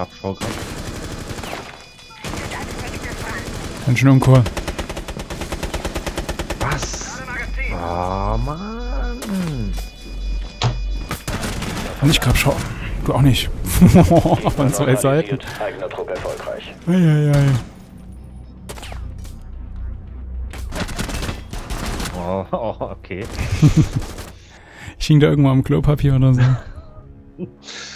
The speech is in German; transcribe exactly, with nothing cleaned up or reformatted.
Grabschaugraben. Ganz schön uncool. Was? Oh Mann. Nicht Grabschau. Du auch nicht. Von zwei Seiten. Eigener Trupp erfolgreich. Eieiei. Ei, ei. Oh, oh, okay. Ich hing da irgendwo am Klopapier oder so.